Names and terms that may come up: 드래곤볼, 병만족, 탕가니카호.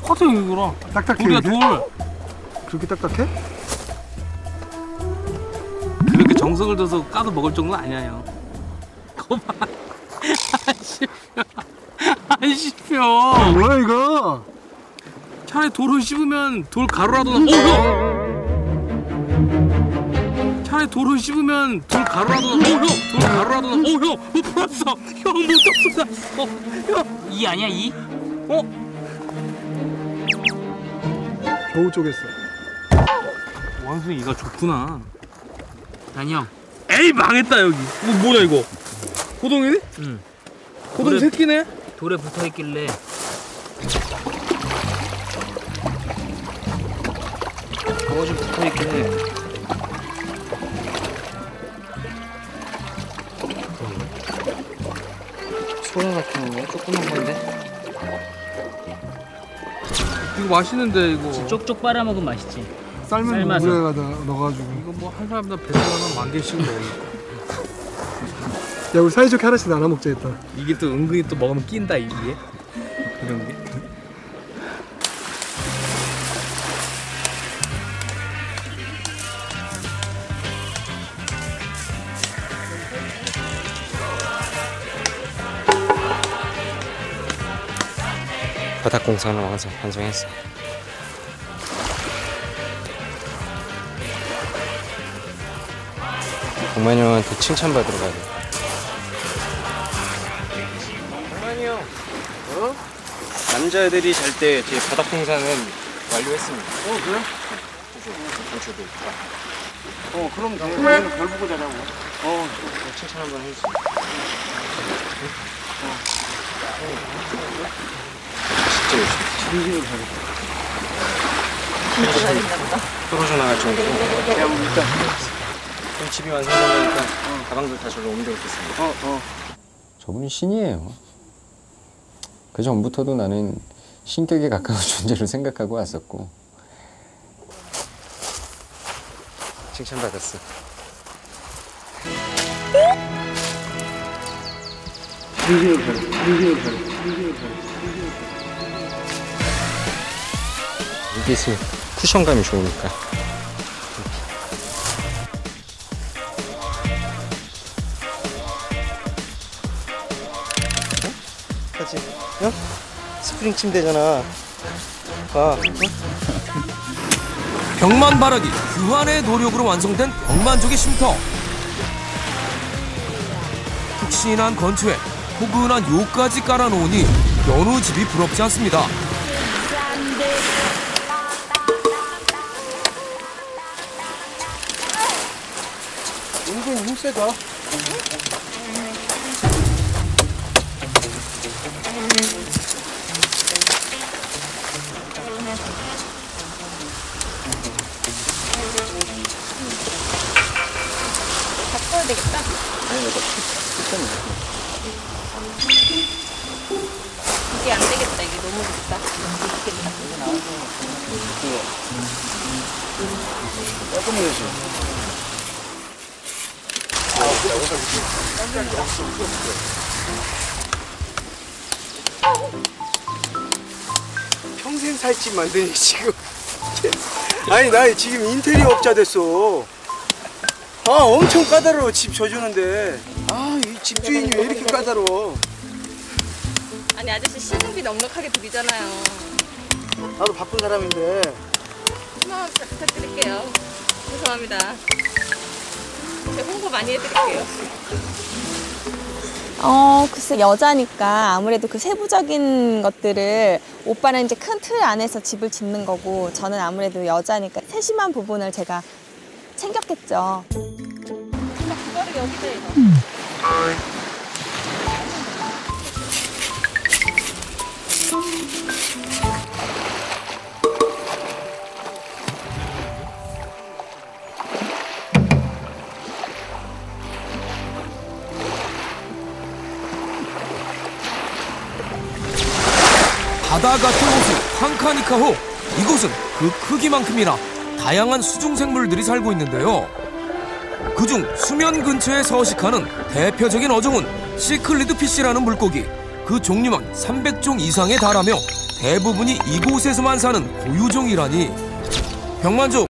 똑같아 이거랑. 딱딱해. 우리가 돌. 그렇게 딱딱해? 그렇게 정성을 둬서 까도 먹을 정도는 아니에요. 거봐. 안 씹혀. 안 씹혀. 아, 뭐야 이거? 차라리 돌을 씹으면 돌 가루라도 나. 형! 차라리 돌을 씹으면 돌 가루라도 나. 형! 돌 가루라도 나. 형! 못 풀었어. 형! 못 풀었어. 형! 이 아니야 이? 어? 겨우 쪼갰어. 완순이 이가 좋구나. 아니 형. 에이 망했다 여기. 뭐 뭐냐 이거? 고동이네? 응. 고동 새끼네? 돌에 붙어 있길래. 저거 좀 붙어 있길래. 소라 같은 거 조그만 건데. 이거 맛있는데 이거 쪽쪽 빨아먹으면 맛있지. 삶은 물에다 넣어가지고 이거 뭐 한 사람당 100g 만 개씩 먹어. 야 우리 사이좋게 하나씩 나눠 먹자 했다. 이게 또 은근히 또 먹으면 낀다 이게. 이런 게. 바닥 공사는 완성했어. 동만이 형한테 칭찬받으러 가야 돼. 동만이 형, 어? 남자애들이 잘 때 제 바닥 공사는 완료했습니다. 어 그래? 저도 있다. 어 그럼 당연히 별 보고 자라고. 어 칭찬 한번 해주세요. 진심으로 잘했다. 떨어져 나갈 정도로. 야, 우리 일단 그럼 집이 완성되니까 가방들 다 저로 옮겨오겠습니다. 저분이 신이에요. 그 전부터도 나는 신격에 가까운 존재로 생각하고 왔었고. 칭찬받았어. 진심으로 잘했다. 이게 있으면 쿠션감이 좋으니까. 같이, 어? 스프링 침대잖아. 봐. 벽만 바르기 규환의 노력으로 완성된 벽만족의 쉼터. 푹신한 건초에 포근한 요까지 깔아놓으니 여느 집이 부럽지 않습니다. 힘세다. 바꿔야 되겠다. 아니, 이게 안 되겠다. 이게 너무 좋다. 조금만 해줘. 평생 살 집 만드니 지금. 아니 나 지금 인테리어 업자 됐어. 아 엄청 까다로워 집 져주는데. 아 이 집주인이 왜 이렇게 까다로워. 아니 아저씨 시공비 넉넉하게 드리잖아요. 나도 바쁜 사람인데. 10만 원 부탁드릴게요. 죄송합니다. 홍보 많이 해드릴게요. 글쎄 여자니까 아무래도 그 세부적인 것들을 오빠는 이제 큰 틀 안에서 집을 짓는 거고 저는 아무래도 여자니까 세심한 부분을 제가 챙겼겠죠. 근데 그거를 여기다 이거. 바다 같은 호수 탕가니카호. 이곳은 그 크기만큼이나 다양한 수중생물들이 살고 있는데요. 그중 수면 근처에 서식하는 대표적인 어종은 시클리드 피쉬라는 물고기. 그 종류만 300종 이상에 달하며 대부분이 이곳에서만 사는 고유종이라니 병만족